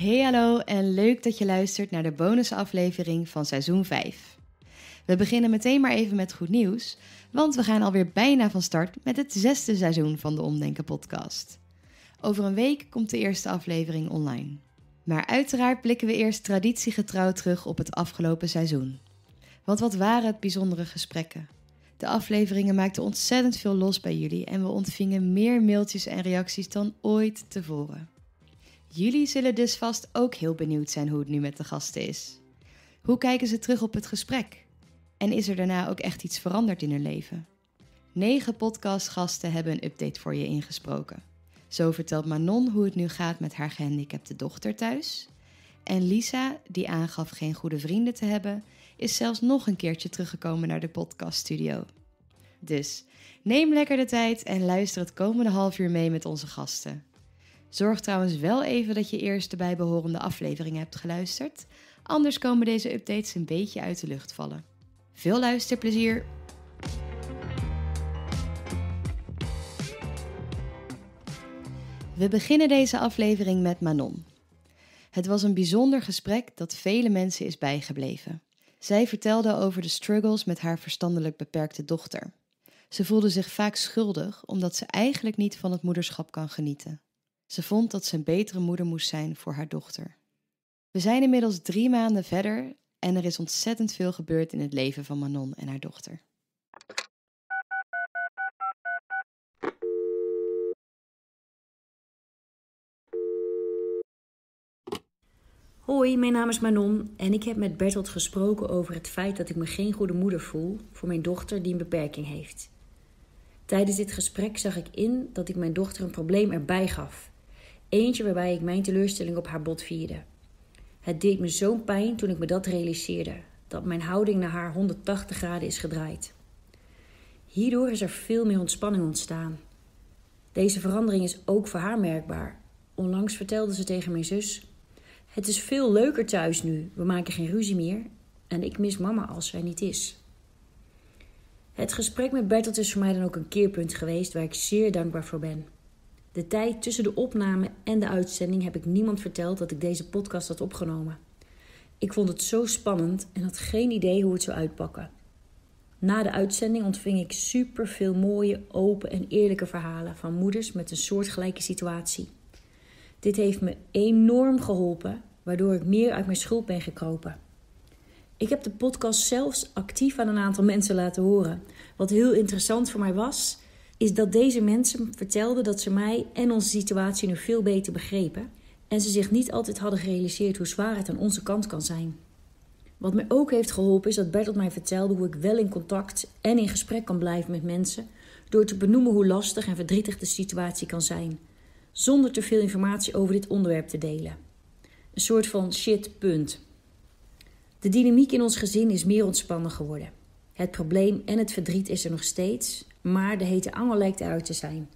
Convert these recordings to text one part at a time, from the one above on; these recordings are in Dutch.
Hey hallo en leuk dat je luistert naar de bonusaflevering van seizoen 5. We beginnen meteen maar even met goed nieuws, want we gaan alweer bijna van start met het 6e seizoen van de Omdenken Podcast. Over een week komt de eerste aflevering online. Maar uiteraard blikken we eerst traditiegetrouw terug op het afgelopen seizoen. Want wat waren het bijzondere gesprekken. De afleveringen maakten ontzettend veel los bij jullie en we ontvingen meer mailtjes en reacties dan ooit tevoren. Jullie zullen dus vast ook heel benieuwd zijn hoe het nu met de gasten is. Hoe kijken ze terug op het gesprek? En is er daarna ook echt iets veranderd in hun leven? 9 podcastgasten hebben een update voor je ingesproken. Zo vertelt Manon hoe het nu gaat met haar gehandicapte dochter thuis. En Lisa, die aangaf geen goede vrienden te hebben, is zelfs nog een keertje teruggekomen naar de podcaststudio. Dus neem lekker de tijd en luister het komende half uur mee met onze gasten. Zorg trouwens wel even dat je eerst de bijbehorende afleveringen hebt geluisterd. Anders komen deze updates een beetje uit de lucht vallen. Veel luisterplezier! We beginnen deze aflevering met Manon. Het was een bijzonder gesprek dat vele mensen is bijgebleven. Zij vertelde over de struggles met haar verstandelijk beperkte dochter. Ze voelde zich vaak schuldig omdat ze eigenlijk niet van het moederschap kan genieten. Ze vond dat ze een betere moeder moest zijn voor haar dochter. We zijn inmiddels 3 maanden verder en er is ontzettend veel gebeurd in het leven van Manon en haar dochter. Hoi, mijn naam is Manon en ik heb met Berthold gesproken over het feit dat ik me geen goede moeder voel voor mijn dochter die een beperking heeft. Tijdens dit gesprek zag ik in dat ik mijn dochter een probleem erbij gaf. Eentje waarbij ik mijn teleurstelling op haar bot vierde. Het deed me zo'n pijn toen ik me dat realiseerde, dat mijn houding naar haar 180 graden is gedraaid. Hierdoor is er veel meer ontspanning ontstaan. Deze verandering is ook voor haar merkbaar. Onlangs vertelde ze tegen mijn zus: het is veel leuker thuis nu, we maken geen ruzie meer en ik mis mama als zij niet is. Het gesprek met Berthold is voor mij dan ook een keerpunt geweest waar ik zeer dankbaar voor ben. De tijd tussen de opname en de uitzending heb ik niemand verteld dat ik deze podcast had opgenomen. Ik vond het zo spannend en had geen idee hoe het zou uitpakken. Na de uitzending ontving ik superveel mooie, open en eerlijke verhalen van moeders met een soortgelijke situatie. Dit heeft me enorm geholpen, waardoor ik meer uit mijn schulp ben gekropen. Ik heb de podcast zelfs actief aan een aantal mensen laten horen. Wat heel interessant voor mij was, is dat deze mensen vertelden dat ze mij en onze situatie nu veel beter begrepen en ze zich niet altijd hadden gerealiseerd hoe zwaar het aan onze kant kan zijn. Wat mij ook heeft geholpen is dat Berthold mij vertelde hoe ik wel in contact en in gesprek kan blijven met mensen door te benoemen hoe lastig en verdrietig de situatie kan zijn, zonder te veel informatie over dit onderwerp te delen. Een soort van shit. De dynamiek in ons gezin is meer ontspannen geworden. Het probleem en het verdriet is er nog steeds, maar de hete angel lijkt eruit te zijn.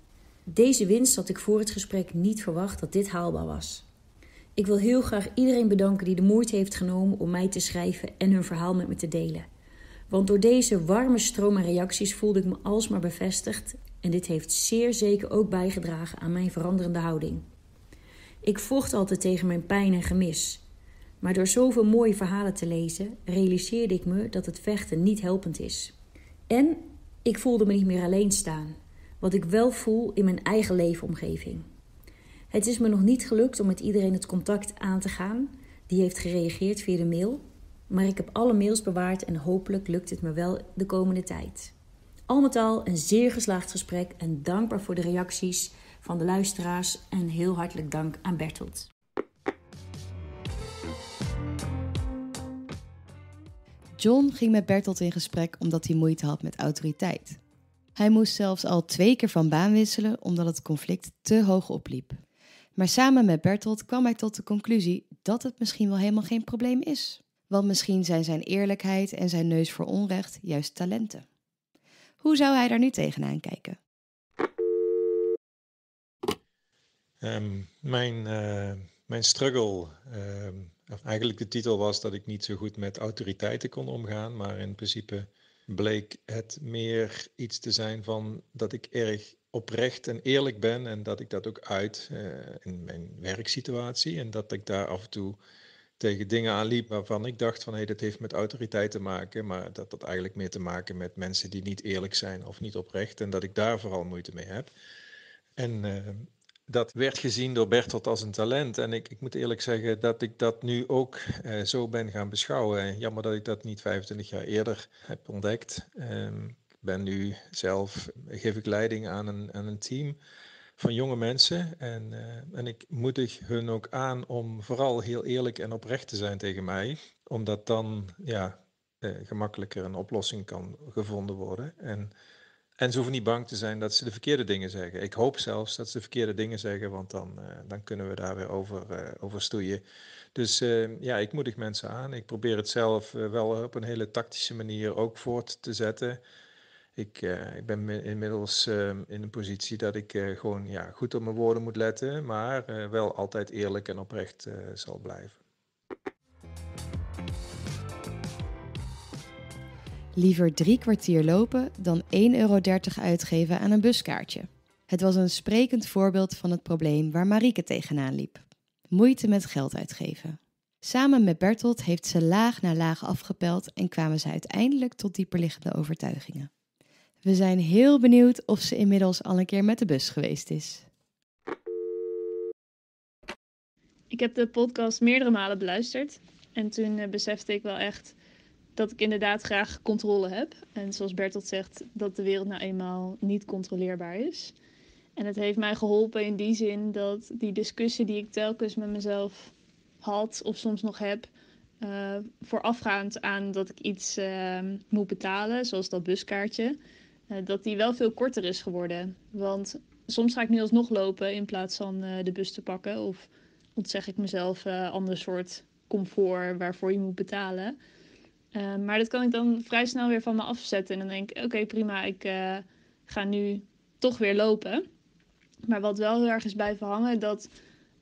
Deze winst had ik voor het gesprek niet verwacht dat dit haalbaar was. Ik wil heel graag iedereen bedanken die de moeite heeft genomen om mij te schrijven en hun verhaal met me te delen. Want door deze warme stroom aan reacties voelde ik me alsmaar bevestigd en dit heeft zeer zeker ook bijgedragen aan mijn veranderende houding. Ik vocht altijd tegen mijn pijn en gemis. Maar door zoveel mooie verhalen te lezen, realiseerde ik me dat het vechten niet helpend is. En ik voelde me niet meer alleen staan, wat ik wel voel in mijn eigen leefomgeving. Het is me nog niet gelukt om met iedereen het contact aan te gaan, die heeft gereageerd via de mail, maar ik heb alle mails bewaard en hopelijk lukt het me wel de komende tijd. Al met al een zeer geslaagd gesprek en dankbaar voor de reacties van de luisteraars en heel hartelijk dank aan Berthold. John ging met Berthold in gesprek omdat hij moeite had met autoriteit. Hij moest zelfs al 2 keer van baan wisselen omdat het conflict te hoog opliep. Maar samen met Berthold kwam hij tot de conclusie dat het misschien wel helemaal geen probleem is. Want misschien zijn zijn eerlijkheid en zijn neus voor onrecht juist talenten. Hoe zou hij daar nu tegenaan kijken? Mijn struggle... Eigenlijk de titel was dat ik niet zo goed met autoriteiten kon omgaan, maar in principe bleek het meer iets te zijn van dat ik erg oprecht en eerlijk ben en dat ik dat ook uit in mijn werksituatie. En dat ik daar af en toe tegen dingen aanliep waarvan ik dacht van hé, dat heeft met autoriteit te maken. Maar dat dat eigenlijk meer te maken met mensen die niet eerlijk zijn of niet oprecht. En dat ik daar vooral moeite mee heb. En dat werd gezien door Berthold als een talent. En ik moet eerlijk zeggen dat ik dat nu ook zo ben gaan beschouwen. Jammer dat ik dat niet 25 jaar eerder heb ontdekt. Ben nu zelf, geef ik leiding aan een team van jonge mensen. En ik moedig hun ook aan om vooral heel eerlijk en oprecht te zijn tegen mij. Omdat dan gemakkelijker een oplossing kan gevonden worden. En ze hoeven niet bang te zijn dat ze de verkeerde dingen zeggen. Ik hoop zelfs dat ze de verkeerde dingen zeggen, want dan kunnen we daar weer over stoeien. Dus ik moedig mensen aan. Ik probeer het zelf wel op een hele tactische manier ook voort te zetten. Ik ben inmiddels in een positie dat ik gewoon goed op mijn woorden moet letten, maar wel altijd eerlijk en oprecht zal blijven. Liever 3 kwartier lopen dan €1,30 uitgeven aan een buskaartje. Het was een sprekend voorbeeld van het probleem waar Marieke tegenaan liep. Moeite met geld uitgeven. Samen met Berthold heeft ze laag na laag afgepeld en kwamen ze uiteindelijk tot dieperliggende overtuigingen. We zijn heel benieuwd of ze inmiddels al een keer met de bus geweest is. Ik heb de podcast meerdere malen beluisterd. En toen besefte ik wel echt dat ik inderdaad graag controle heb. En zoals Berthold zegt, dat de wereld nou eenmaal niet controleerbaar is. En het heeft mij geholpen in die zin dat die discussie die ik telkens met mezelf had of soms nog heb, voorafgaand aan dat ik iets moet betalen, zoals dat buskaartje, dat die wel veel korter is geworden. Want soms ga ik nu alsnog lopen in plaats van de bus te pakken. Of ontzeg ik mezelf ander soort comfort waarvoor je moet betalen. Maar dat kan ik dan vrij snel weer van me afzetten. En dan denk ik, oké, prima, ik ga nu toch weer lopen. Maar wat wel heel erg is blijven hangen,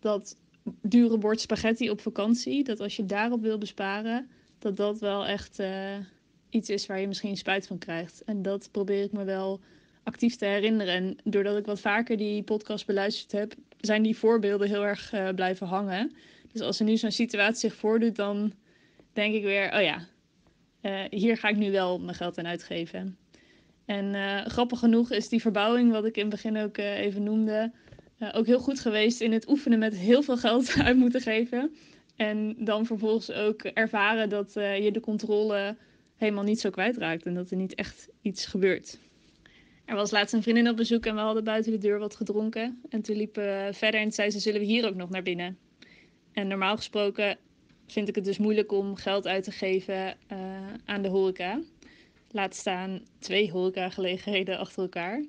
dat dure bord spaghetti op vakantie, dat als je daarop wil besparen, dat wel echt iets is waar je misschien spijt van krijgt. En dat probeer ik me wel actief te herinneren. En doordat ik wat vaker die podcast beluisterd heb, zijn die voorbeelden heel erg blijven hangen. Dus als er nu zo'n situatie zich voordoet, dan denk ik weer, hier ga ik nu wel mijn geld aan uitgeven. En grappig genoeg is die verbouwing, wat ik in het begin ook even noemde, ook heel goed geweest in het oefenen met heel veel geld uit moeten geven. En dan vervolgens ook ervaren dat je de controle helemaal niet zo kwijtraakt. En dat er niet echt iets gebeurt. Er was laatst een vriendin op bezoek en we hadden buiten de deur wat gedronken. En toen liepen we verder en zei ze, zullen we hier ook nog naar binnen? En normaal gesproken vind ik het dus moeilijk om geld uit te geven aan de horeca. Laat staan 2 horecagelegenheden achter elkaar.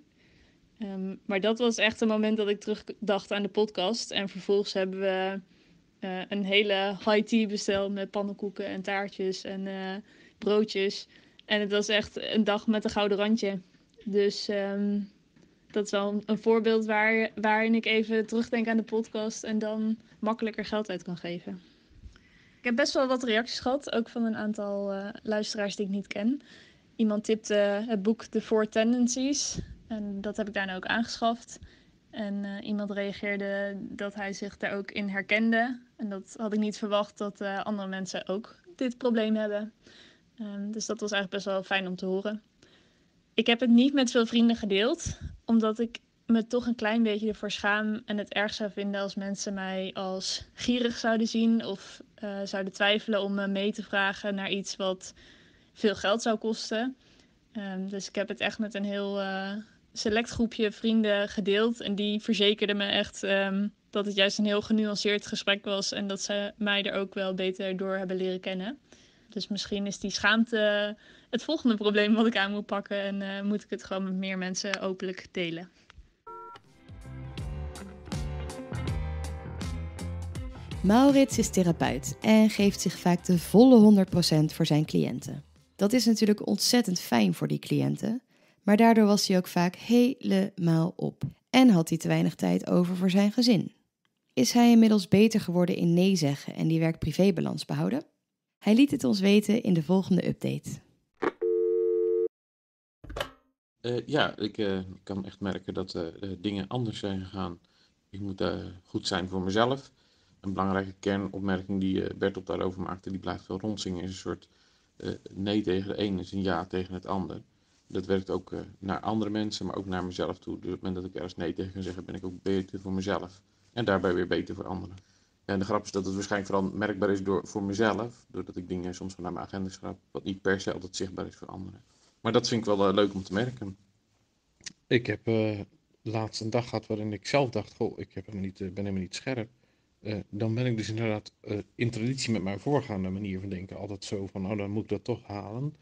Maar dat was echt een moment dat ik terugdacht aan de podcast. En vervolgens hebben we een hele high tea besteld met pannenkoeken en taartjes en broodjes. En het was echt een dag met een gouden randje. Dus dat is wel een voorbeeld waarin ik even terugdenk aan de podcast en dan makkelijker geld uit kan geven. Ik heb best wel wat reacties gehad, ook van een aantal luisteraars die ik niet ken. Iemand tipte het boek The 4 Tendencies. En dat heb ik daarna ook aangeschaft. En iemand reageerde dat hij zich daar ook in herkende. En dat had ik niet verwacht dat andere mensen ook dit probleem hebben. Dus dat was eigenlijk best wel fijn om te horen. Ik heb het niet met veel vrienden gedeeld. Omdat ik me toch een klein beetje ervoor schaam. En het erg zou vinden als mensen mij als gierig zouden zien. Of zouden twijfelen om me mee te vragen naar iets wat veel geld zou kosten. Dus ik heb het echt met een heel select groepje vrienden gedeeld. En die verzekerden me echt dat het juist een heel genuanceerd gesprek was. En dat ze mij er ook wel beter door hebben leren kennen. Dus misschien is die schaamte het volgende probleem wat ik aan moet pakken. En moet ik het gewoon met meer mensen openlijk delen. Maurits is therapeut en geeft zich vaak de volle 100% voor zijn cliënten. Dat is natuurlijk ontzettend fijn voor die cliënten, maar daardoor was hij ook vaak helemaal op en had hij te weinig tijd over voor zijn gezin. Is hij inmiddels beter geworden in nee zeggen en die werk-privébalans behouden? Hij liet het ons weten in de volgende update. Ja, ik kan echt merken dat dingen anders zijn gegaan. Ik moet goed zijn voor mezelf. Een belangrijke kernopmerking die Berthold daarover maakte, die blijft wel rondzingen, is een soort nee tegen de een is een ja tegen het ander. Dat werkt ook naar andere mensen, maar ook naar mezelf toe. Dus op het moment dat ik ergens nee tegen kan zeggen, ben ik ook beter voor mezelf. En daarbij weer beter voor anderen. En de grap is dat het waarschijnlijk vooral merkbaar is voor mezelf. Doordat ik dingen soms van naar mijn agenda schrijf, wat niet per se altijd zichtbaar is voor anderen. Maar dat vind ik wel leuk om te merken. Ik heb laatst een dag gehad waarin ik zelf dacht, goh, ik heb hem niet, ben helemaal niet scherp. Dan ben ik dus inderdaad in traditie met mijn voorgaande manier van denken altijd zo van, nou dan moet ik dat toch halen.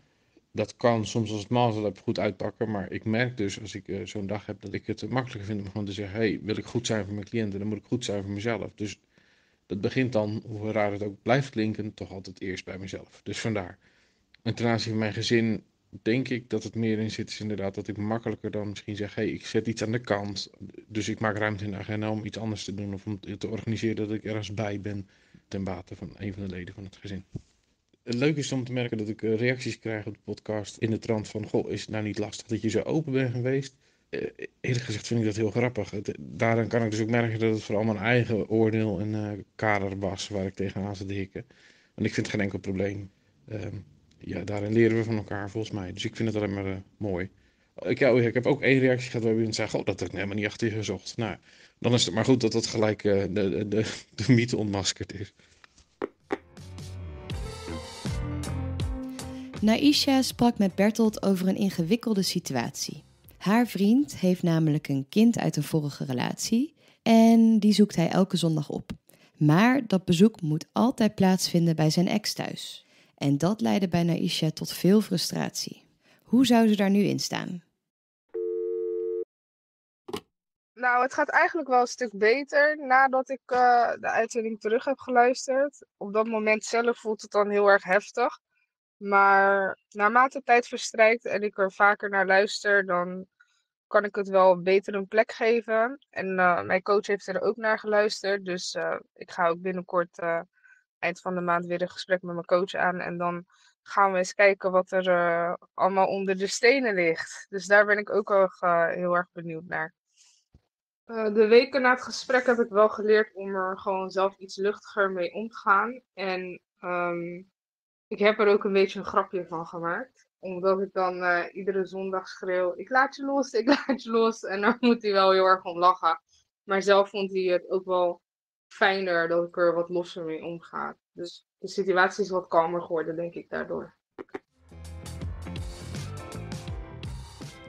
Dat kan soms als het mazzel heb goed uitpakken, maar ik merk dus als ik zo'n dag heb dat ik het makkelijker vind om gewoon te zeggen, hey, wil ik goed zijn voor mijn cliënten, dan moet ik goed zijn voor mezelf. Dus dat begint dan, hoe raar het ook blijft klinken, toch altijd eerst bij mezelf. Dus vandaar. En ten aanzien van mijn gezin denk ik dat het meer in zit is inderdaad dat ik makkelijker dan misschien zeg, hey, ik zet iets aan de kant, dus ik maak ruimte in de agenda om iets anders te doen of om te organiseren dat ik ergens bij ben ten bate van een van de leden van het gezin. Leuk is om te merken dat ik reacties krijg op de podcast in de trant van, goh, is het nou niet lastig dat je zo open bent geweest? Eerlijk gezegd vind ik dat heel grappig. Daarin kan ik dus ook merken dat het vooral mijn eigen oordeel en kader was waar ik tegenaan zat te hikken. Want ik vind geen enkel probleem. Ja, daarin leren we van elkaar volgens mij. Dus ik vind het alleen maar mooi. Ik heb ook één reactie gehad waar iemand zei, goh, dat heb ik helemaal niet achter gezocht. Nou, dan is het maar goed dat dat gelijk de mythe ontmaskerd is. Naisha sprak met Berthold over een ingewikkelde situatie. Haar vriend heeft namelijk een kind uit een vorige relatie en die zoekt hij elke zondag op. Maar dat bezoek moet altijd plaatsvinden bij zijn ex thuis. En dat leidde bij Naisha tot veel frustratie. Hoe zou ze daar nu in staan? Nou, het gaat eigenlijk wel een stuk beter nadat ik de uitzending terug heb geluisterd. Op dat moment zelf voelt het dan heel erg heftig. Maar naarmate tijd verstrijkt en ik er vaker naar luister, dan kan ik het wel beter een plek geven. En mijn coach heeft er ook naar geluisterd. Dus ik ga ook binnenkort eind van de maand weer een gesprek met mijn coach aan. En dan gaan we eens kijken wat er allemaal onder de stenen ligt. Dus daar ben ik ook heel erg benieuwd naar. De weken na het gesprek heb ik wel geleerd om er gewoon zelf iets luchtiger mee om te gaan. En ik heb er ook een beetje een grapje van gemaakt. Omdat ik dan iedere zondag schreeuw, ik laat je los, ik laat je los. En daar moet hij wel heel erg om lachen. Maar zelf vond hij het ook wel fijner dat ik er wat losser mee omga. Dus de situatie is wat kalmer geworden, denk ik, daardoor.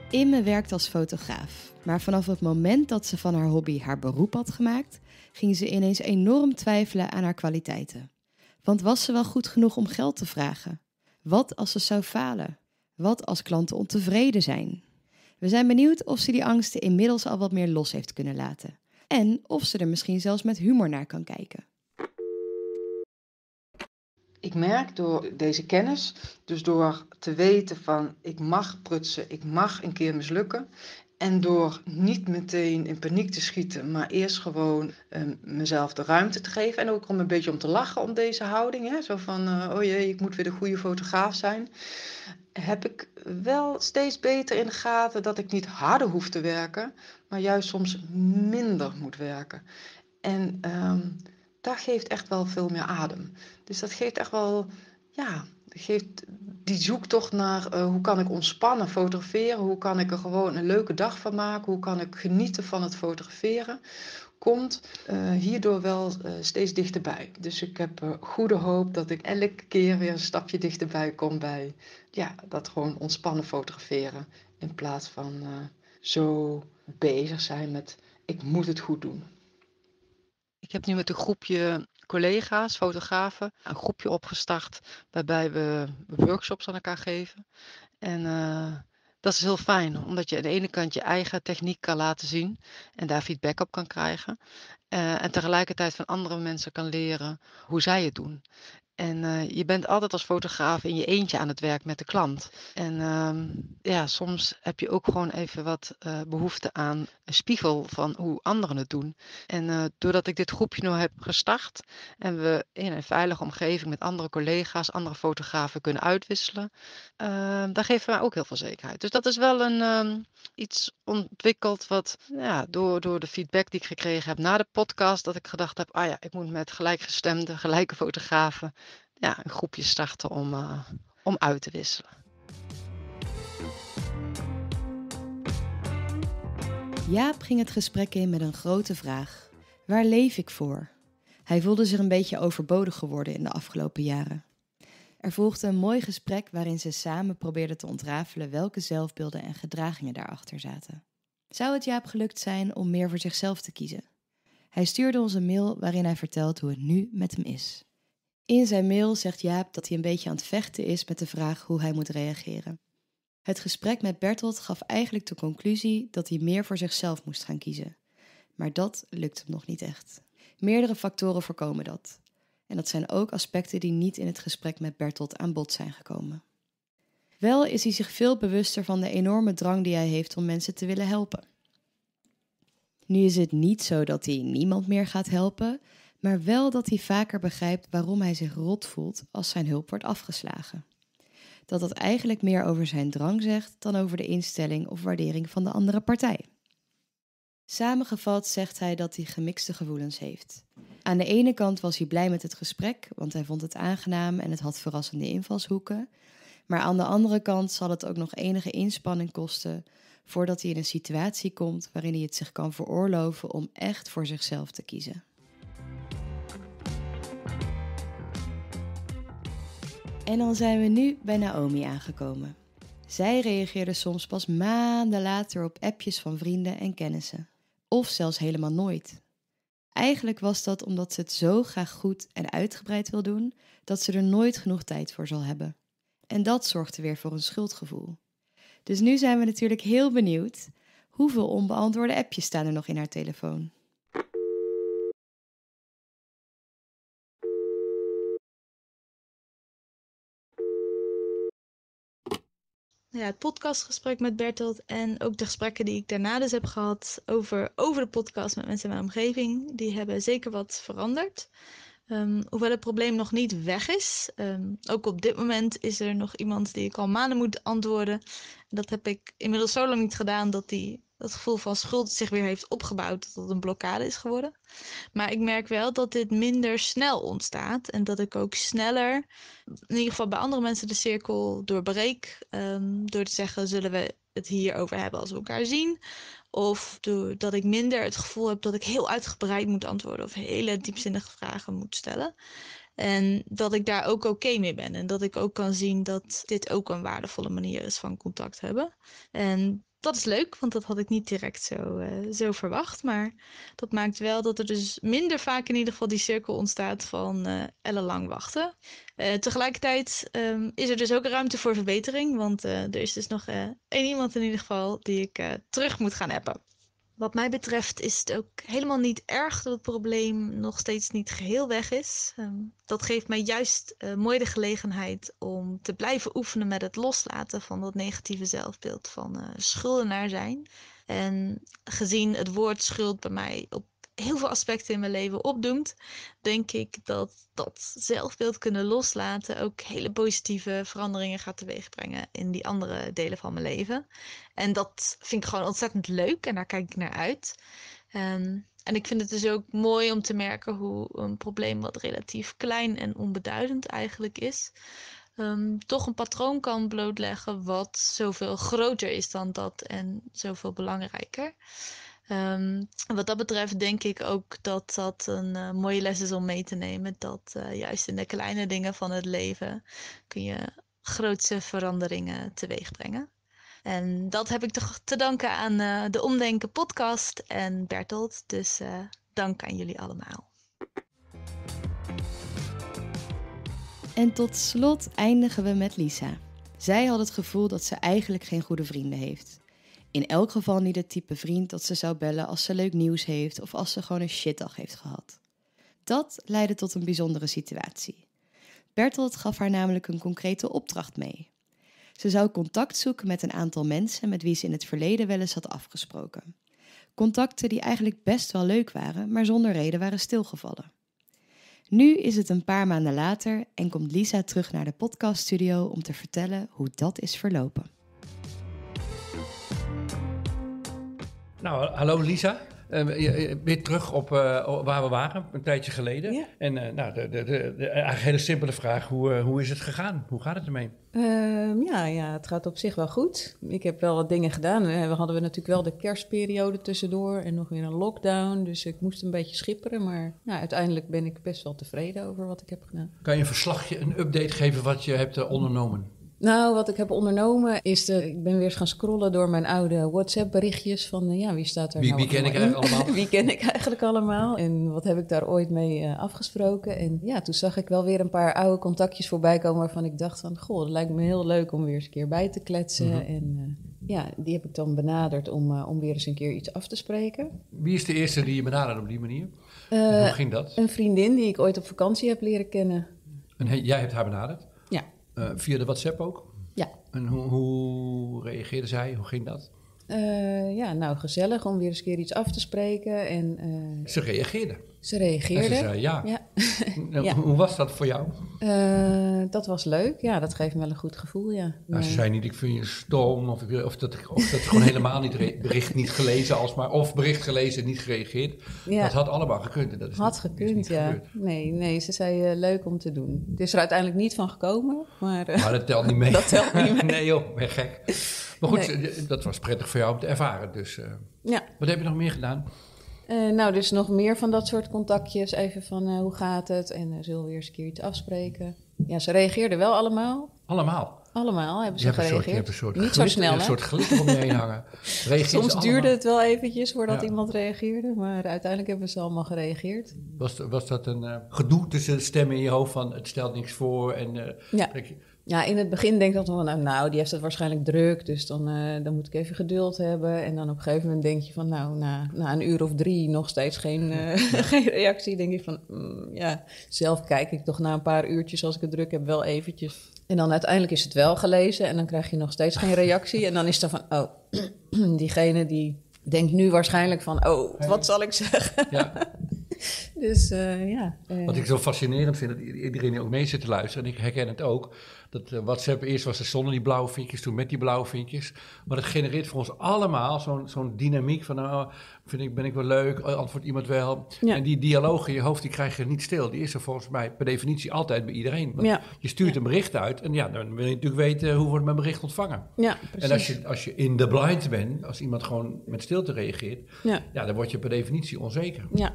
Imme werkt als fotograaf. Maar vanaf het moment dat ze van haar hobby haar beroep had gemaakt, ging ze ineens enorm twijfelen aan haar kwaliteiten. Want was ze wel goed genoeg om geld te vragen? Wat als ze zou falen? Wat als klanten ontevreden zijn? We zijn benieuwd of ze die angsten inmiddels al wat meer los heeft kunnen laten. En of ze er misschien zelfs met humor naar kan kijken. Ik merk door deze kennis, dus door te weten van ik mag prutsen, ik mag een keer mislukken. En door niet meteen in paniek te schieten, maar eerst gewoon mezelf de ruimte te geven. En ook om een beetje om te lachen om deze houding. Hè? Zo van, oh jee, ik moet weer de goede fotograaf zijn. Heb ik wel steeds beter in de gaten dat ik niet harder hoef te werken, maar juist soms minder moet werken. En dat geeft echt wel veel meer adem. Dus dat geeft echt wel, ja, geeft die zoektocht naar hoe kan ik ontspannen fotograferen, hoe kan ik er gewoon een leuke dag van maken, hoe kan ik genieten van het fotograferen, komt hierdoor wel steeds dichterbij. Dus ik heb goede hoop dat ik elke keer weer een stapje dichterbij kom bij dat gewoon ontspannen fotograferen. In plaats van zo bezig zijn met ik moet het goed doen. Ik heb nu met een groepje collega's, fotografen, een groepje opgestart waarbij we workshops aan elkaar geven. En dat is heel fijn, omdat je aan de ene kant je eigen techniek kan laten zien en daar feedback op kan krijgen. En tegelijkertijd van andere mensen kan leren hoe zij het doen. En je bent altijd als fotograaf in je eentje aan het werk met de klant. En ja, soms heb je ook gewoon even wat behoefte aan een spiegel van hoe anderen het doen. En doordat ik dit groepje nu heb gestart en we in een veilige omgeving met andere collega's, andere fotografen kunnen uitwisselen, dat geeft mij ook heel veel zekerheid. Dus dat is wel een, iets ontwikkeld wat ja, door de feedback die ik gekregen heb na de podcast, dat ik gedacht heb, ah ja, ik moet met gelijkgestemde, gelijke fotografen ja, een groepje starten om uit te wisselen. Jaap ging het gesprek in met een grote vraag. Waar leef ik voor? Hij voelde zich een beetje overbodig geworden in de afgelopen jaren. Er volgde een mooi gesprek waarin ze samen probeerden te ontrafelen welke zelfbeelden en gedragingen daarachter zaten. Zou het Jaap gelukt zijn om meer voor zichzelf te kiezen? Hij stuurde ons een mail waarin hij vertelt hoe het nu met hem is. In zijn mail zegt Jaap dat hij een beetje aan het vechten is met de vraag hoe hij moet reageren. Het gesprek met Berthold gaf eigenlijk de conclusie dat hij meer voor zichzelf moest gaan kiezen. Maar dat lukt hem nog niet echt. Meerdere factoren voorkomen dat. En dat zijn ook aspecten die niet in het gesprek met Berthold aan bod zijn gekomen. Wel is hij zich veel bewuster van de enorme drang die hij heeft om mensen te willen helpen. Nu is het niet zo dat hij niemand meer gaat helpen, maar wel dat hij vaker begrijpt waarom hij zich rot voelt als zijn hulp wordt afgeslagen. Dat dat eigenlijk meer over zijn drang zegt dan over de instelling of waardering van de andere partij. Samengevat zegt hij dat hij gemixte gevoelens heeft. Aan de ene kant was hij blij met het gesprek, want hij vond het aangenaam en het had verrassende invalshoeken. Maar aan de andere kant zal het ook nog enige inspanning kosten voordat hij in een situatie komt waarin hij het zich kan veroorloven om echt voor zichzelf te kiezen. En dan zijn we nu bij Naomi aangekomen. Zij reageerde soms pas maanden later op appjes van vrienden en kennissen. Of zelfs helemaal nooit. Eigenlijk was dat omdat ze het zo graag goed en uitgebreid wil doen, dat ze er nooit genoeg tijd voor zal hebben. En dat zorgde weer voor een schuldgevoel. Dus nu zijn we natuurlijk heel benieuwd. Hoeveel onbeantwoorde appjes staan er nog in haar telefoon? Ja, het podcastgesprek met Berthold en ook de gesprekken die ik daarna dus heb gehad over de podcast met mensen in mijn omgeving, die hebben zeker wat veranderd. Hoewel het probleem nog niet weg is. Ook op dit moment is er nog iemand die ik al maanden moet antwoorden. Dat heb ik inmiddels zo lang niet gedaan dat dat gevoel van schuld zich weer heeft opgebouwd, dat het een blokkade is geworden. Maar ik merk wel dat dit minder snel ontstaat en dat ik ook sneller, in ieder geval bij andere mensen, de cirkel doorbreek. Door te zeggen, zullen we het hierover hebben als we elkaar zien? Of doordat ik minder het gevoel heb dat ik heel uitgebreid moet antwoorden of hele diepzinnige vragen moet stellen. En dat ik daar ook oké mee ben en dat ik ook kan zien dat dit ook een waardevolle manier is van contact hebben. En dat is leuk, want dat had ik niet direct zo verwacht. Maar dat maakt wel dat er dus minder vaak in ieder geval die cirkel ontstaat van ellenlang wachten. Tegelijkertijd is er dus ook ruimte voor verbetering. Want er is dus nog één iemand in ieder geval die ik terug moet gaan appen. Wat mij betreft is het ook helemaal niet erg dat het probleem nog steeds niet geheel weg is. Dat geeft mij juist mooi de gelegenheid om te blijven oefenen met het loslaten van dat negatieve zelfbeeld van schuldenaar zijn. En gezien het woord schuld bij mij op heel veel aspecten in mijn leven opdoemt, denk ik dat dat zelfbeeld kunnen loslaten ook hele positieve veranderingen gaat teweegbrengen in die andere delen van mijn leven. En dat vind ik gewoon ontzettend leuk en daar kijk ik naar uit. En ik vind het dus ook mooi om te merken hoe een probleem wat relatief klein en onbeduidend eigenlijk is, toch een patroon kan blootleggen wat zoveel groter is dan dat en zoveel belangrijker. Wat dat betreft denk ik ook dat dat een mooie les is om mee te nemen. Dat juist in de kleine dingen van het leven kun je grootse veranderingen teweeg brengen. En dat heb ik te danken aan de Omdenken Podcast en Berthold. Dus dank aan jullie allemaal. En tot slot eindigen we met Lisa. Zij had het gevoel dat ze eigenlijk geen goede vrienden heeft. In elk geval niet het type vriend dat ze zou bellen als ze leuk nieuws heeft of als ze gewoon een shitdag heeft gehad. Dat leidde tot een bijzondere situatie. Berthold gaf haar namelijk een concrete opdracht mee. Ze zou contact zoeken met een aantal mensen met wie ze in het verleden wel eens had afgesproken. Contacten die eigenlijk best wel leuk waren, maar zonder reden waren stilgevallen. Nu is het een paar maanden later en komt Lisa terug naar de podcaststudio om te vertellen hoe dat is verlopen. Nou, hallo Lisa. Weer terug op waar we waren, een tijdje geleden. Ja. En eigenlijk een hele simpele vraag, hoe is het gegaan? Hoe gaat het ermee? Het gaat op zich wel goed. Ik heb wel wat dingen gedaan. We hadden natuurlijk wel de kerstperiode tussendoor en nog weer een lockdown. Dus ik moest een beetje schipperen, maar uiteindelijk ben ik best wel tevreden over wat ik heb gedaan. Kan je een verslagje, een update geven wat je hebt ondernomen? Nou, wat ik heb ondernomen is, ik ben weer eens gaan scrollen door mijn oude WhatsApp-berichtjes van, wie staat er nou allemaal in? Wie ken ik eigenlijk allemaal? Wie ken ik eigenlijk allemaal? En wat heb ik daar ooit mee afgesproken? En toen zag ik wel weer een paar oude contactjes voorbij komen waarvan ik dacht van, goh, dat lijkt me heel leuk om weer eens een keer bij te kletsen. Mm-hmm. En die heb ik dan benaderd om weer eens een keer iets af te spreken. Wie is de eerste die je benadert op die manier? Hoe ging dat? Een vriendin die ik ooit op vakantie heb leren kennen. En jij hebt haar benaderd? Via de WhatsApp ook? Ja. En hoe reageerde zij? Hoe ging dat? Gezellig om weer eens een keer iets af te spreken. En, ze reageerde? Ze reageerde. En ze zei ja. Ja. Hoe was dat voor jou? Dat was leuk. Ja, dat geeft me wel een goed gevoel, ja. Ze zei niet, ik vind je stom. Of dat gewoon helemaal niet bericht niet gelezen alsmaar. Of bericht gelezen, niet gereageerd. Ja. Dat had allemaal gekund. Dat is niet gebeurd. Nee, ze zei leuk om te doen. Het is er uiteindelijk niet van gekomen. Maar dat telt niet mee. Dat telt niet mee. Nee joh, ben gek. Maar goed, dat was prettig voor jou om te ervaren. Dus, Wat heb je nog meer gedaan? Dus nog meer van dat soort contactjes. Even van hoe gaat het? En zullen we weer eens een keer iets afspreken? Ja, ze reageerden wel allemaal. Allemaal? Allemaal hebben ze gereageerd. Niet zo snel, een soort glitter om je heen hangen. Soms duurde het wel eventjes voordat iemand reageerde. Maar uiteindelijk hebben ze allemaal gereageerd. Was dat een gedoe tussen stemmen in je hoofd van het stelt niks voor? En, Ja, in het begin denk ik altijd van, die heeft het waarschijnlijk druk, dus dan moet ik even geduld hebben. En dan op een gegeven moment denk je van, na een uur of 3 nog steeds geen reactie. Denk je van, zelf kijk ik toch na een paar uurtjes als ik het druk heb wel eventjes. En dan uiteindelijk is het wel gelezen en dan krijg je nog steeds geen reactie. En dan is het dan van, diegene die denkt nu waarschijnlijk van, wat zal ik zeggen? Ja. Dus wat ik zo fascinerend vind, dat iedereen die ook mee zit te luisteren, en ik herken het ook, dat WhatsApp eerst was er zonder die blauwe vinkjes, toen met die blauwe vinkjes. Maar het genereert voor ons allemaal zo'n dynamiek van, ben ik wel leuk, antwoordt iemand wel. Ja. En die dialoog in je hoofd, die krijg je niet stil. Die is er volgens mij per definitie altijd bij iedereen. Want je stuurt een bericht uit en dan wil je natuurlijk weten, hoe wordt mijn bericht ontvangen? Ja, precies. En als je in the blind bent, als iemand gewoon met stilte reageert, dan word je per definitie onzeker. Ja.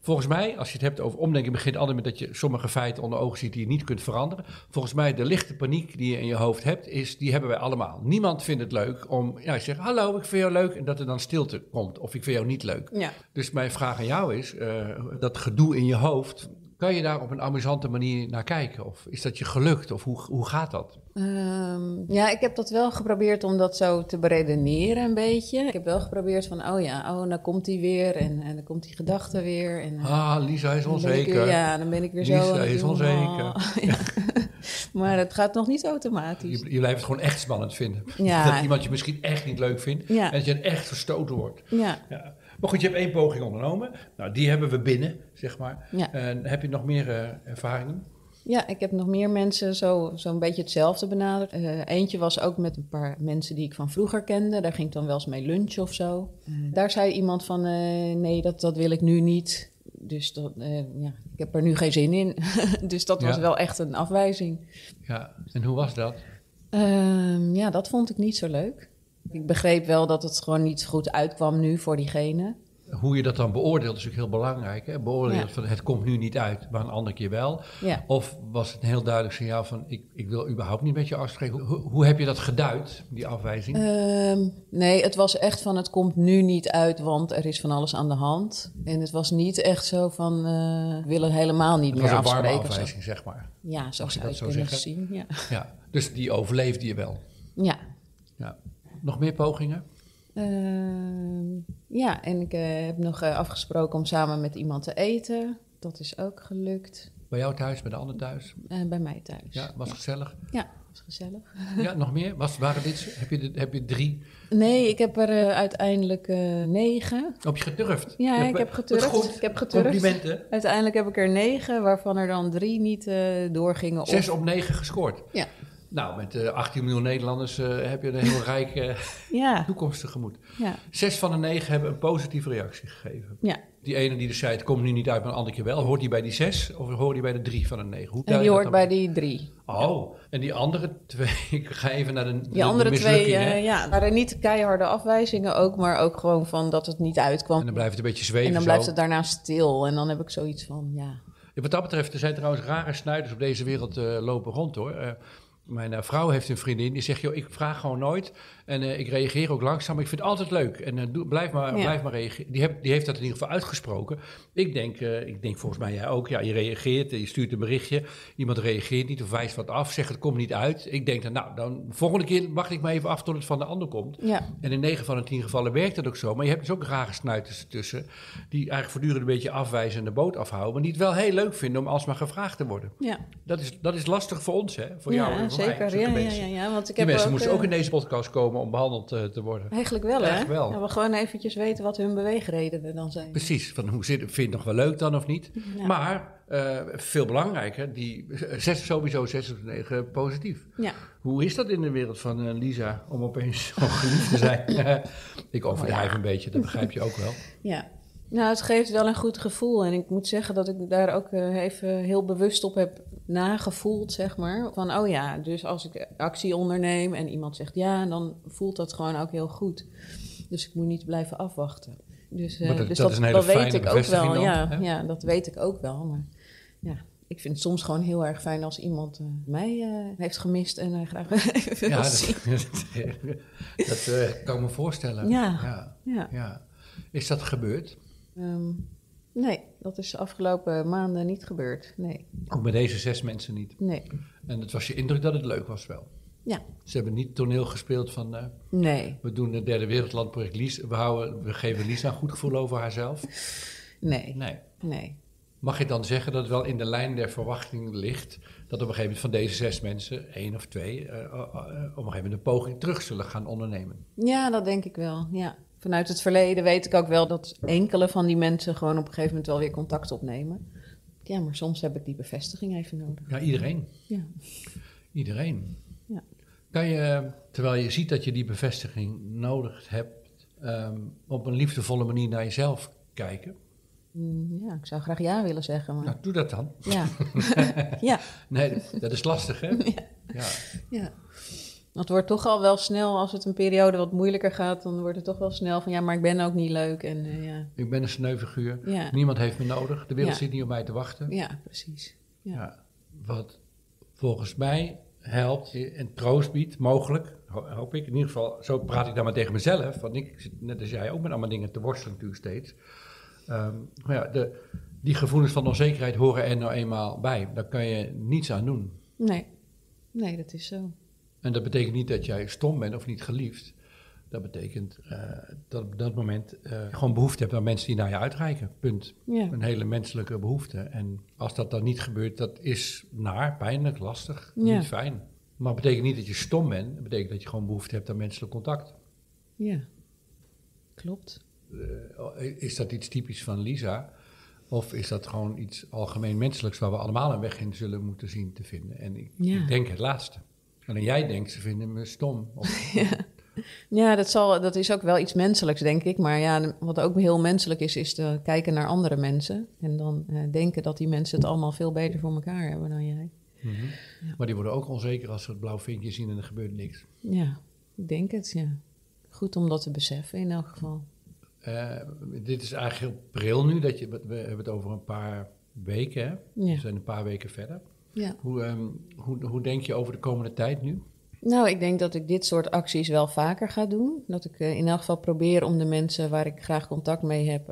Volgens mij, als je het hebt over omdenken, begint altijd met dat je sommige feiten onder ogen ziet die je niet kunt veranderen. Volgens mij de lichte paniek die je in je hoofd hebt, die hebben wij allemaal. Niemand vindt het leuk om, je zegt, hallo, ik vind jou leuk, en dat er dan stilte komt, of ik vind jou niet leuk. Ja. Dus mijn vraag aan jou is, dat gedoe in je hoofd, kan je daar op een amusante manier naar kijken? Of is dat je gelukt? Of hoe gaat dat? Ik heb dat wel geprobeerd om dat zo te beredeneren een beetje. Ik heb wel geprobeerd van, dan komt die weer. En dan komt die gedachte weer. En, Lisa is onzeker. Dan ben ik weer Lisa zo. Lisa is onzeker. Maar het gaat nog niet automatisch. Je blijft het gewoon echt spannend vinden. Ja. Dat iemand je misschien echt niet leuk vindt. Ja. En dat je echt verstoten wordt. Ja. Ja. Maar goed, je hebt 1 poging ondernomen. Nou, die hebben we binnen, zeg maar. Ja. Heb je nog meer ervaringen? Ja, ik heb nog meer mensen zo'n beetje hetzelfde benaderd. Eentje was ook met een paar mensen die ik van vroeger kende. Daar ging ik dan wel eens mee lunchen of zo. Daar zei iemand van, nee, dat wil ik nu niet. Dus ik heb er nu geen zin in. Dus dat was wel echt een afwijzing. Ja, en hoe was dat? Dat vond ik niet zo leuk. Ik begreep wel dat het gewoon niet goed uitkwam nu voor diegene. Hoe je dat dan beoordeelt is natuurlijk heel belangrijk. Hè? Beoordeelt van het komt nu niet uit, maar een andere keer wel. Ja. Of was het een heel duidelijk signaal van ik wil überhaupt niet met je afspreken. Hoe heb je dat geduid, die afwijzing? Nee, het was echt van het komt nu niet uit, want er is van alles aan de hand. En het was niet echt zo van willen helemaal niet meer afspreken. Het was een warme afwijzing, zeg maar. Ja, zoals ik dat zou kunnen zien. Ja. Ja. Dus die overleefde je wel? Ja. Ja. Nog meer pogingen? En ik heb nog afgesproken om samen met iemand te eten. Dat is ook gelukt. Bij jou thuis, bij de ander thuis? Bij mij thuis. Ja, was gezellig? Ja, was gezellig. Ja, nog meer? Waren dit, heb je 3? Nee, ik heb er uiteindelijk 9. Heb je gedurfd? Ja, ik heb gedurfd. Goed. Ik heb gedurfd. Complimenten. Uiteindelijk heb ik er 9, waarvan er dan 3 niet doorgingen. 6 op 9 gescoord? Ja. Nou, met 18 miljoen Nederlanders heb je een heel rijke toekomst tegemoet. Ja. 6 van de 9 hebben een positieve reactie gegeven. Ja. Die ene die dus zei, het komt nu niet uit, maar een ander keer wel. Hoort die bij die 6 of hoort die bij de 3 van de 9? Hoe en die hoort bij die 3. Oh, ja. En die andere 2, ik ga even naar de andere mislukking, 2, waren niet keiharde afwijzingen ook, maar ook gewoon van dat het niet uitkwam. En dan blijft het een beetje zweven. En dan blijft het daarna stil en dan heb ik zoiets van, Wat dat betreft, er zijn trouwens rare snuiters op deze wereld lopen rond hoor. Mijn vrouw heeft een vriendin, die zegt, joh, ik vraag gewoon nooit en ik reageer ook langzaam. Ik vind het altijd leuk en blijf maar reageren. Die heeft dat in ieder geval uitgesproken. Ik denk volgens mij jij ook, je reageert, je stuurt een berichtje. Iemand reageert niet of wijst wat af, zegt het komt niet uit. Ik denk dan volgende keer wacht ik maar even af tot het van de ander komt. Ja. En in 9 van de 10 gevallen werkt dat ook zo. Maar je hebt dus ook rare snuiters ertussen die eigenlijk voortdurend een beetje afwijzen en de boot afhouden. Maar die het wel heel leuk vinden om alsmaar gevraagd te worden. Ja. Dat is lastig voor ons, hè, voor jou. Zeker, want ik heb mensen moesten ook in deze podcast komen om behandeld te worden. Eigenlijk wel, hè? Ja, we gewoon eventjes weten wat hun beweegredenen dan zijn. Precies, van hoe vind je het nog wel leuk dan of niet? Ja. Maar veel belangrijker, die sowieso 6 op 9 positief. Ja. Hoe is dat in de wereld van Lisa om opeens zo geliefd te zijn? Ik overdrijf een beetje, dat begrijp je ook wel. Ja. Nou, het geeft wel een goed gevoel. En ik moet zeggen dat ik daar ook even heel bewust op heb nagevoeld, zeg maar. Van, dus als ik actie onderneem en iemand zegt ja, dan voelt dat gewoon ook heel goed. Dus ik moet niet blijven afwachten. Dus dat weet ik ook wel. Ja, dat weet ik ook wel. Maar ik vind het soms gewoon heel erg fijn als iemand mij heeft gemist en graag even wil zien. Dat kan ik me voorstellen. Ja. Is dat gebeurd? Nee, dat is de afgelopen maanden niet gebeurd, nee. Ook bij deze 6 mensen niet? Nee. En het was je indruk dat het leuk was wel? Ja. Ze hebben niet toneel gespeeld van... nee. We doen het derde wereldlandproject Lisa, we geven Lisa een goed gevoel over haarzelf? Nee. Mag je dan zeggen dat het wel in de lijn der verwachting ligt... dat op een gegeven moment van deze 6 mensen, 1 of 2... op een gegeven moment een poging terug zullen gaan ondernemen? Ja, dat denk ik wel, ja. Vanuit het verleden weet ik ook wel dat enkele van die mensen gewoon op een gegeven moment wel weer contact opnemen. Ja, maar soms heb ik die bevestiging even nodig. Ja, iedereen. Ja. Iedereen. Ja. Kan je, terwijl je ziet dat je die bevestiging nodig hebt, op een liefdevolle manier naar jezelf kijken? Ja, ik zou graag ja willen zeggen. Maar... Nou, doe dat dan. Ja. ja. Nee, dat is lastig, hè? Ja. Het wordt toch al wel snel, als het een periode wat moeilijker gaat... dan wordt het toch wel snel van, maar ik ben ook niet leuk. En, ik ben een sneuviguur. Ja. Niemand heeft me nodig. De wereld zit niet op mij te wachten. Ja, precies. Ja. Ja, wat volgens mij helpt en troost biedt, mogelijk, hoop ik. In ieder geval, zo praat ik dan maar tegen mezelf. Want ik zit, net als jij, ook met allemaal dingen te worstelen natuurlijk steeds. Die gevoelens van onzekerheid horen er nou eenmaal bij. Daar kan je niets aan doen. Nee, dat is zo. En dat betekent niet dat jij stom bent of niet geliefd. Dat betekent dat op dat moment je gewoon behoefte hebt aan mensen die naar je uitreiken. Punt. Ja. Een hele menselijke behoefte. En als dat dan niet gebeurt, dat is naar, pijnlijk, lastig, niet fijn. Maar dat betekent niet dat je stom bent. Dat betekent dat je gewoon behoefte hebt aan menselijk contact. Ja, klopt. Is dat iets typisch van Lisa? Of is dat gewoon iets algemeen menselijks waar we allemaal een weg in zullen moeten zien te vinden? En ik denk het laatste. En jij denkt, ze vinden me stom. Ja, dat is ook wel iets menselijks, denk ik. Maar wat ook heel menselijk is te kijken naar andere mensen. En dan denken dat die mensen het allemaal veel beter voor elkaar hebben dan jij. Mm-hmm. Ja. Maar die worden ook onzeker als ze het blauw vinkje zien en er gebeurt niks. Ja, ik denk het, ja. Goed om dat te beseffen in elk geval. Dit is eigenlijk heel pril nu. We hebben het over een paar weken, hè? Ja. We zijn een paar weken verder. Ja. Hoe denk je over de komende tijd nu? Nou, ik denk dat ik dit soort acties wel vaker ga doen. Dat ik in elk geval probeer om de mensen waar ik graag contact mee heb...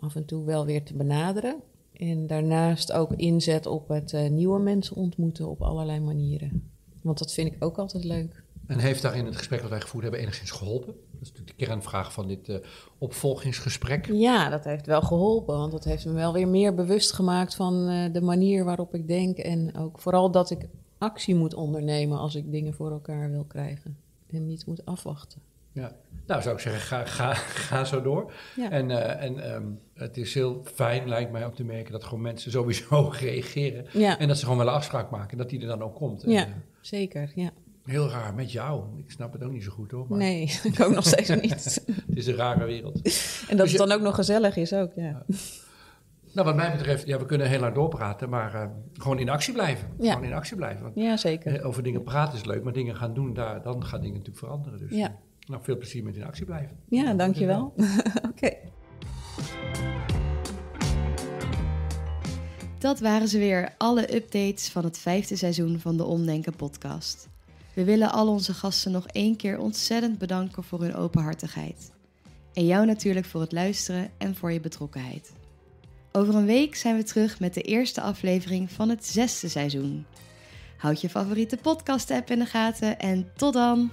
af en toe wel weer te benaderen. En daarnaast ook inzet op het nieuwe mensen ontmoeten op allerlei manieren. Want dat vind ik ook altijd leuk. En heeft daarin het gesprek dat wij gevoerd hebben enigszins geholpen? Dat is natuurlijk de kernvraag van dit opvolgingsgesprek. Ja, dat heeft wel geholpen, want dat heeft me wel weer meer bewust gemaakt van de manier waarop ik denk. En ook vooral dat ik actie moet ondernemen als ik dingen voor elkaar wil krijgen en niet moet afwachten. Ja, nou zou ik zeggen, ga zo door. Ja. En het is heel fijn, lijkt mij, om te merken dat gewoon mensen sowieso reageren. Ja. En dat ze gewoon wel een afspraak maken en dat die er dan ook komt. Ja, zeker, ja. Heel raar, met jou. Ik snap het ook niet zo goed, hoor. Maar... Nee, ik ook nog steeds niet. Het is een rare wereld. En dat dus het dan ook nog gezellig is ook, ja. Nou, wat mij betreft, ja, we kunnen heel lang doorpraten, maar gewoon in actie blijven. Ja. Gewoon in actie blijven. Want, ja, zeker. Over dingen praten is leuk, maar dingen gaan doen, dan gaan dingen natuurlijk veranderen. Dus ja. Nou, veel plezier met in actie blijven. Ja, dankjewel. Oké. Dat waren ze weer, alle updates van het 5e seizoen van de Omdenken Podcast. We willen al onze gasten nog 1 keer ontzettend bedanken voor hun openhartigheid. En jou natuurlijk voor het luisteren en voor je betrokkenheid. Over een week zijn we terug met de eerste aflevering van het 6e seizoen. Houd je favoriete podcast-app in de gaten en tot dan!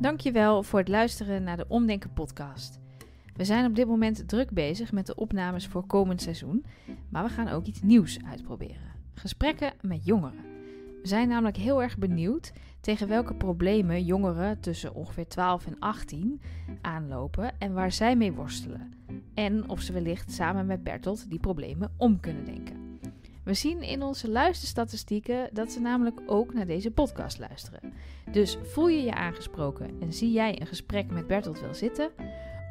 Dankjewel voor het luisteren naar de Omdenken Podcast. We zijn op dit moment druk bezig met de opnames voor komend seizoen, maar we gaan ook iets nieuws uitproberen. Gesprekken met jongeren. We zijn namelijk heel erg benieuwd tegen welke problemen jongeren tussen ongeveer 12 en 18 aanlopen en waar zij mee worstelen. En of ze wellicht samen met Berthold die problemen om kunnen denken. We zien in onze luisterstatistieken dat ze namelijk ook naar deze podcast luisteren. Dus voel je je aangesproken en zie jij een gesprek met Berthold wil zitten?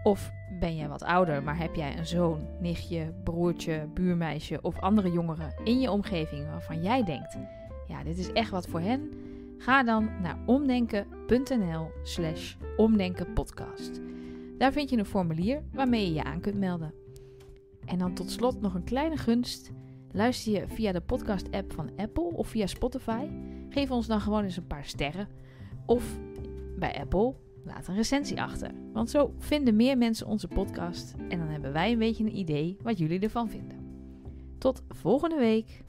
Of ben jij wat ouder, maar heb jij een zoon, nichtje, broertje, buurmeisje of andere jongeren in je omgeving waarvan jij denkt, ja, dit is echt wat voor hen? Ga dan naar omdenken.nl/omdenkenpodcast. Daar vind je een formulier waarmee je je aan kunt melden. En dan tot slot nog een kleine gunst. Luister je via de podcast-app van Apple of via Spotify? Geef ons dan gewoon eens een paar sterren. Of bij Apple, laat een recensie achter. Want zo vinden meer mensen onze podcast. En dan hebben wij een beetje een idee wat jullie ervan vinden. Tot volgende week!